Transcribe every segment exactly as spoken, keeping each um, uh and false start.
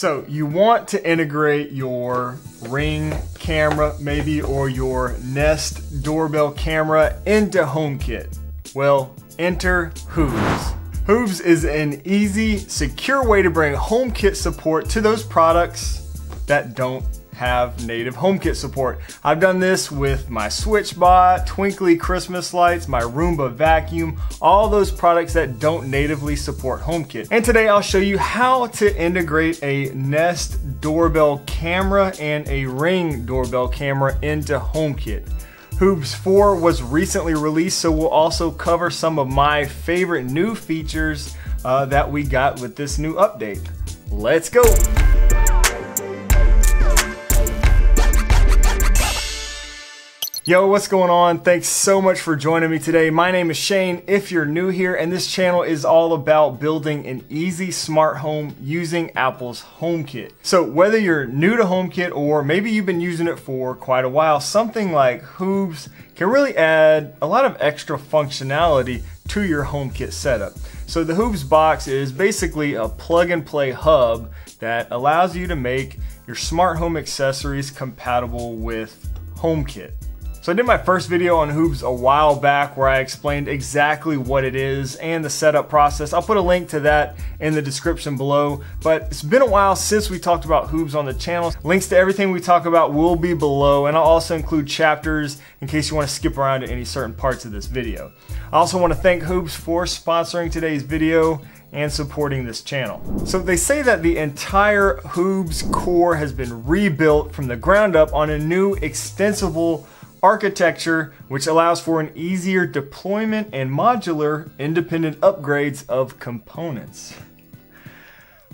So you want to integrate your Ring camera maybe or your Nest doorbell camera into HomeKit. Well, enter HOOBS. HOOBS is an easy, secure way to bring HomeKit support to those products that don't have native HomeKit support. I've done this with my SwitchBot, Twinkly Christmas lights, my Roomba vacuum, all those products that don't natively support HomeKit. And today I'll show you how to integrate a Nest doorbell camera and a Ring doorbell camera into HomeKit. HOOBS four was recently released, so we'll also cover some of my favorite new features uh, that we got with this new update. Let's go. Yo, what's going on? Thanks so much for joining me today. My name is Shane, if you're new here, and this channel is all about building an easy smart home using Apple's HomeKit. So whether you're new to HomeKit or maybe you've been using it for quite a while, something like HOOBS can really add a lot of extra functionality to your HomeKit setup. So the HOOBS box is basically a plug and play hub that allows you to make your smart home accessories compatible with HomeKit. So I did my first video on HOOBS a while back where I explained exactly what it is and the setup process. I'll put a link to that in the description below, but it's been a while since we talked about HOOBS on the channel. Links to everything we talk about will be below, and I'll also include chapters in case you want to skip around to any certain parts of this video. I also want to thank HOOBS for sponsoring today's video and supporting this channel. So they say that the entire HOOBS core has been rebuilt from the ground up on a new extensible architecture, which allows for an easier deployment and modular independent upgrades of components.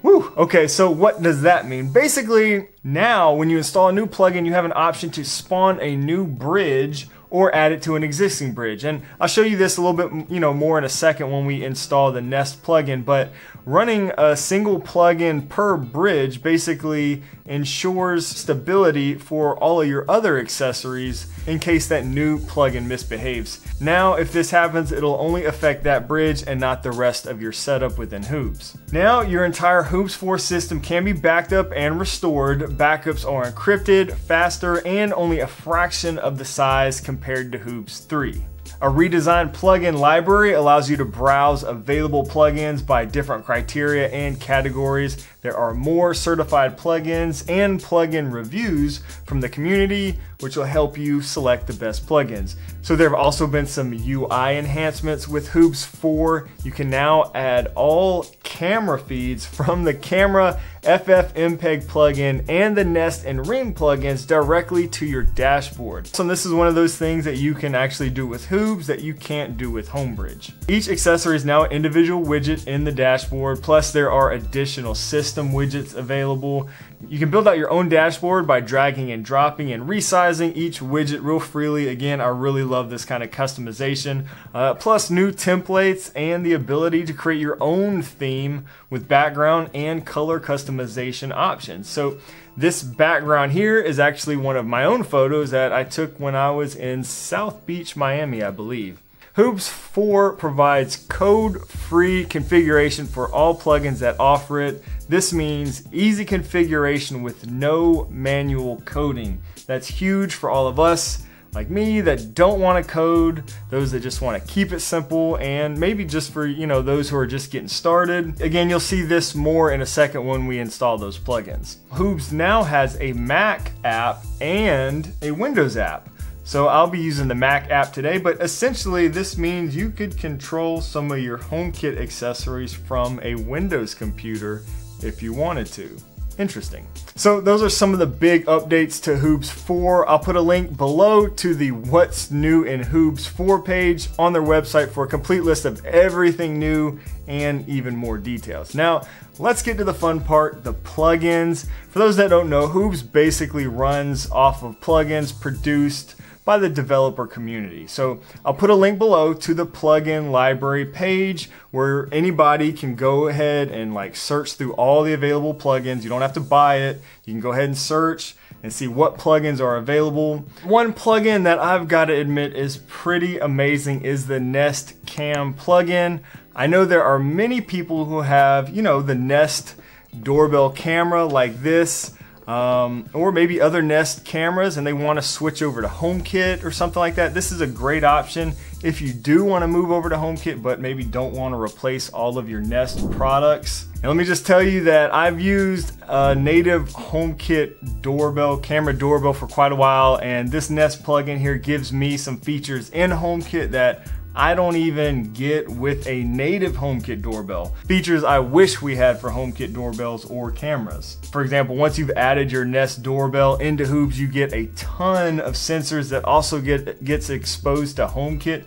Whew, okay, so what does that mean? Basically, now when you install a new plugin, you have an option to spawn a new bridge or add it to an existing bridge. And I'll show you this a little bit you know, more in a second when we install the Nest plugin, but running a single plugin per bridge basically ensures stability for all of your other accessories in case that new plugin misbehaves. Now, if this happens, it'll only affect that bridge and not the rest of your setup within HOOBS. Now, your entire HOOBS four system can be backed up and restored. Backups are encrypted, faster, and only a fraction of the size compared to HOOBS three. A redesigned plugin library allows you to browse available plugins by different criteria and categories. There are more certified plugins and plugin reviews from the community, which will help you select the best plugins. So there have also been some U I enhancements with HOOBS four. You can now add all camera feeds from the camera, FFmpeg plugin, and the Nest and Ring plugins directly to your dashboard. So this is one of those things that you can actually do with HOOBS that you can't do with Homebridge. Each accessory is now an individual widget in the dashboard, plus there are additional system widgets available. You can build out your own dashboard by dragging and dropping and resizing each widget real freely. Again, I really love this kind of customization. Uh, plus new templates and the ability to create your own theme with background and color customization options. So this background here is actually one of my own photos that I took when I was in South Beach, Miami, I believe. HOOBS four provides code-free configuration for all plugins that offer it. This means easy configuration with no manual coding. That's huge for all of us, like me, that don't want to code, those that just want to keep it simple, and maybe just for you know those who are just getting started. Again, you'll see this more in a second when we install those plugins. HOOBS now has a Mac app and a Windows app. So I'll be using the Mac app today, but essentially this means you could control some of your HomeKit accessories from a Windows computer if you wanted to. Interesting. So those are some of the big updates to HOOBS four. I'll put a link below to the What's New in HOOBS four page on their website for a complete list of everything new and even more details. Now, let's get to the fun part, the plugins. For those that don't know, HOOBS basically runs off of plugins produced by the developer community. So I'll put a link below to the plugin library page where anybody can go ahead and like search through all the available plugins. You don't have to buy it. You can go ahead and search and see what plugins are available. One plugin that I've got to admit is pretty amazing is the Nest Cam plugin. I know there are many people who have, you know, the Nest doorbell camera like this, um, or maybe other Nest cameras and they want to switch over to HomeKit or something like that. This is a great option if you do want to move over to HomeKit but maybe don't want to replace all of your Nest products. And let me just tell you that I've used a native HomeKit doorbell, camera doorbell for quite a while, and this Nest plugin here gives me some features in HomeKit that I don't even get with a native HomeKit doorbell. Features I wish we had for HomeKit doorbells or cameras. For example, once you've added your Nest doorbell into Hoobs, you get a ton of sensors that also get gets exposed to HomeKit.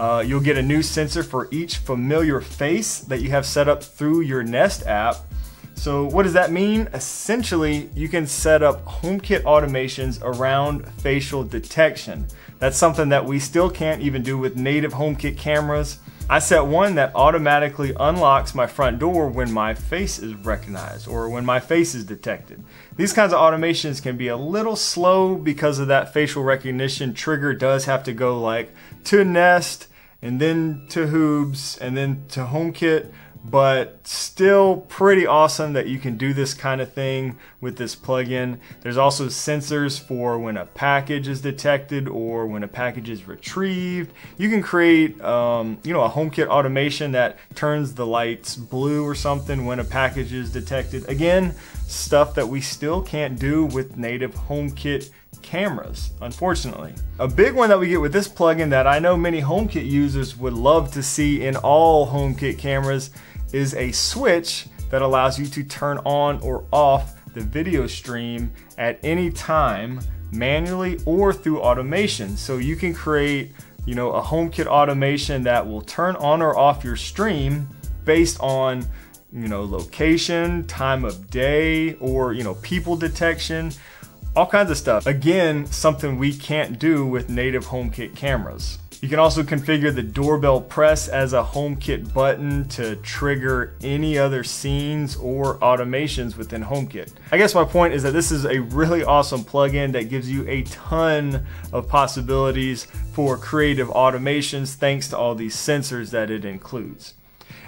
Uh, you'll get a new sensor for each familiar face that you have set up through your Nest app. So what does that mean? Essentially, you can set up HomeKit automations around facial detection. That's something that we still can't even do with native HomeKit cameras. I set one that automatically unlocks my front door when my face is recognized or when my face is detected. These kinds of automations can be a little slow because of that facial recognition trigger does have to go like to Nest and then to Hoobs and then to HomeKit. But still pretty awesome that you can do this kind of thing with this plugin. There's also sensors for when a package is detected or when a package is retrieved. You can create um, you know, a HomeKit automation that turns the lights blue or something when a package is detected. Again, stuff that we still can't do with native HomeKit cameras, unfortunately. A big one that we get with this plugin that I know many HomeKit users would love to see in all HomeKit cameras is a switch that allows you to turn on or off the video stream at any time manually or through automation. So you can create, you know, a HomeKit automation that will turn on or off your stream based on, you know, location, time of day, or, you know, people detection. All kinds of stuff. Again, something we can't do with native HomeKit cameras. You can also configure the doorbell press as a HomeKit button to trigger any other scenes or automations within HomeKit. I guess my point is that this is a really awesome plugin that gives you a ton of possibilities for creative automations thanks to all these sensors that it includes.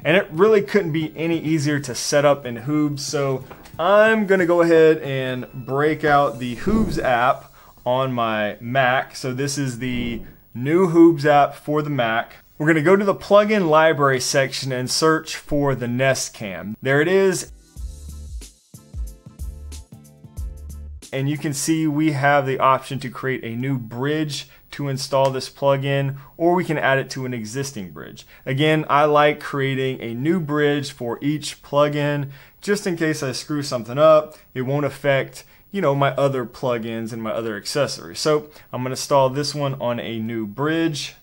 And it really couldn't be any easier to set up in Hoobs, so I'm gonna go ahead and break out the Hoobs app on my Mac. So this is the new Hoobs app for the Mac. We're gonna go to the plugin library section and search for the Nest Cam. There it is. And you can see we have the option to create a new bridge to install this plugin, or we can add it to an existing bridge. Again, I like creating a new bridge for each plugin just in case I screw something up. It won't affect, you know, my other plugins and my other accessories. So I'm going to install this one on a new bridge.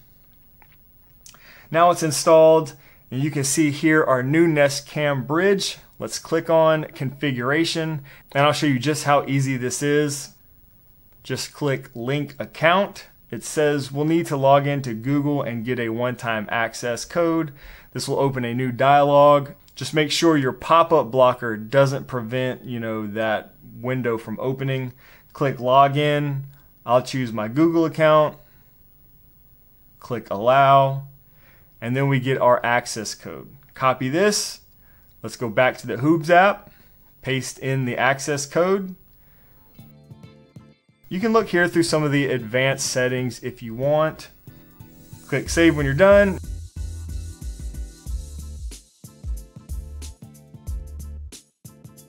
Now it's installed, and you can see here our new Nest Cam bridge. Let's click on configuration, and I'll show you just how easy this is. Just click link account. It says we'll need to log into Google and get a one-time access code. This will open a new dialog. Just make sure your pop-up blocker doesn't prevent, you know, that window from opening. Click login. I'll choose my Google account. Click allow, and then we get our access code. Copy this. Let's go back to the Hoobs app, paste in the access code. You can look here through some of the advanced settings if you want. Click save when you're done.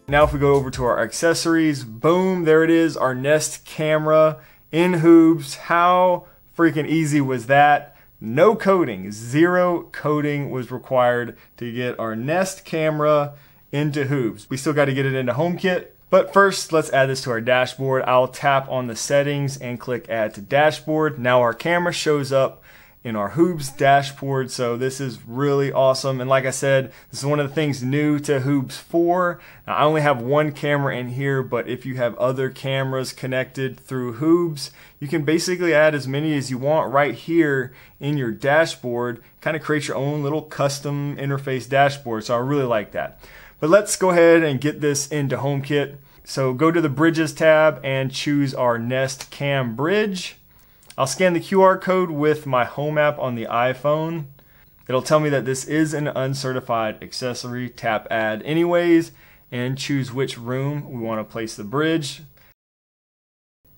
Now if we go over to our accessories, boom, there it is, our Nest camera in Hoobs. How freaking easy was that? No coding, zero coding was required to get our Nest camera into Hoobs. We still got to get it into HomeKit, but first let's add this to our dashboard. I'll tap on the settings and click add to dashboard. Now our camera shows up in our Hoobs dashboard, so this is really awesome. And like I said, this is one of the things new to Hoobs four. Now, I only have one camera in here, but if you have other cameras connected through Hoobs, you can basically add as many as you want right here in your dashboard, kind of create your own little custom interface dashboard, so I really like that. But let's go ahead and get this into HomeKit. So go to the Bridges tab and choose our Nest Cam Bridge. I'll scan the Q R code with my Home app on the iPhone. It'll tell me that this is an uncertified accessory. Tap add anyways, and choose which room we want to place the bridge.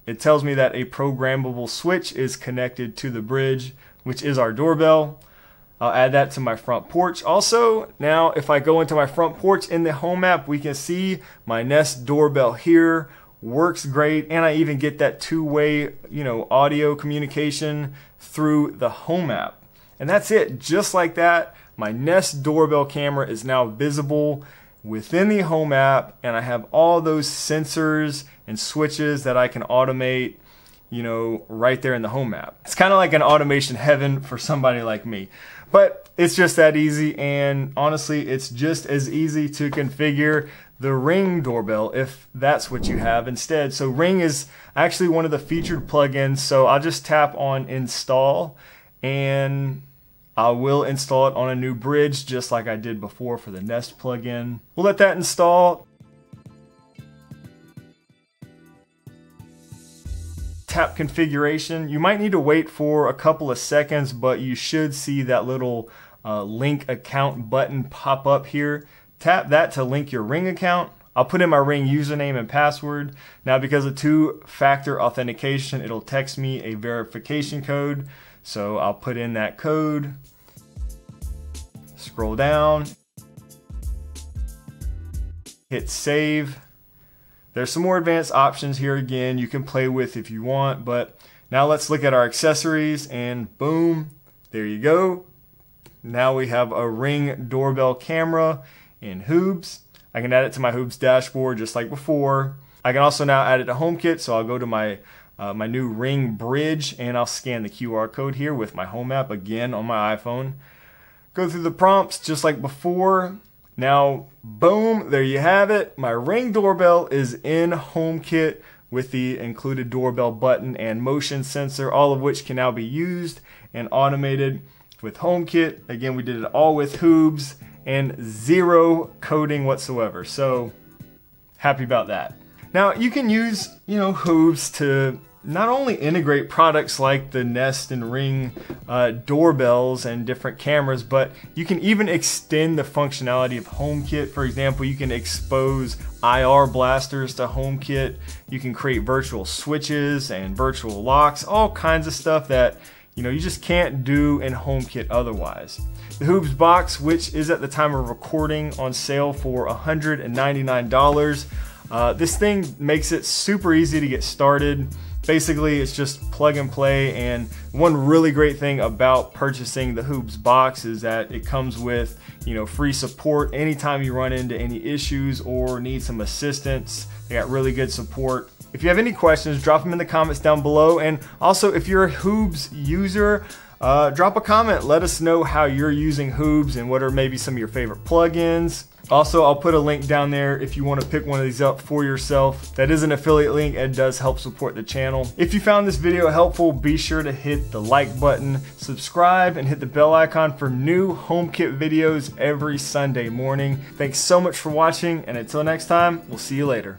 It tells me that a programmable switch is connected to the bridge, which is our doorbell. I'll add that to my front porch. Also, now if I go into my front porch in the home app, we can see my Nest doorbell here works great, and I even get that two-way, you know, audio communication through the home app. And that's it. Just like that, my Nest doorbell camera is now visible within the home app, and I have all those sensors and switches that I can automate, you know, right there in the home app. It's kind of like an automation heaven for somebody like me, but it's just that easy. And honestly, it's just as easy to configure the Ring doorbell if that's what you have instead. So Ring is actually one of the featured plugins. So I'll just tap on install and I will install it on a new bridge just like I did before for the Nest plugin. We'll let that install. Tap configuration. You might need to wait for a couple of seconds, but you should see that little uh, link account button pop up here. Tap that to link your Ring account. I'll put in my Ring username and password. Now because of two-factor authentication, it'll text me a verification code. So I'll put in that code, scroll down, hit save. There's some more advanced options here again you can play with if you want, but now let's look at our accessories and boom, there you go. Now we have a Ring doorbell camera in HOOBS. I can add it to my HOOBS dashboard just like before. I can also now add it to HomeKit, so I'll go to my Uh, my new Ring bridge, and I'll scan the Q R code here with my home app again on my iPhone. Go through the prompts just like before. Now, boom, there you have it. My Ring doorbell is in HomeKit with the included doorbell button and motion sensor, all of which can now be used and automated with HomeKit. Again, we did it all with HOOBS and zero coding whatsoever. So happy about that. Now you can use, you know, HOOBS to not only integrate products like the Nest and Ring uh, doorbells and different cameras, but you can even extend the functionality of HomeKit. For example, you can expose I R blasters to HomeKit. You can create virtual switches and virtual locks, all kinds of stuff that, you know, you just can't do in HomeKit otherwise. The HOOBS box, which is at the time of recording on sale for one hundred ninety-nine dollars. Uh, this thing makes it super easy to get started. Basically, it's just plug and play, and one really great thing about purchasing the HOOBS box is that it comes with, you know, free support anytime you run into any issues or need some assistance. They got really good support. If you have any questions, drop them in the comments down below, and also if you're a HOOBS user, uh, drop a comment. Let us know how you're using HOOBS and what are maybe some of your favorite plugins. Also, I'll put a link down there if you want to pick one of these up for yourself. That is an affiliate link and does help support the channel. If you found this video helpful, be sure to hit the like button, subscribe, and hit the bell icon for new HomeKit videos every Sunday morning. Thanks so much for watching, and until next time, we'll see you later.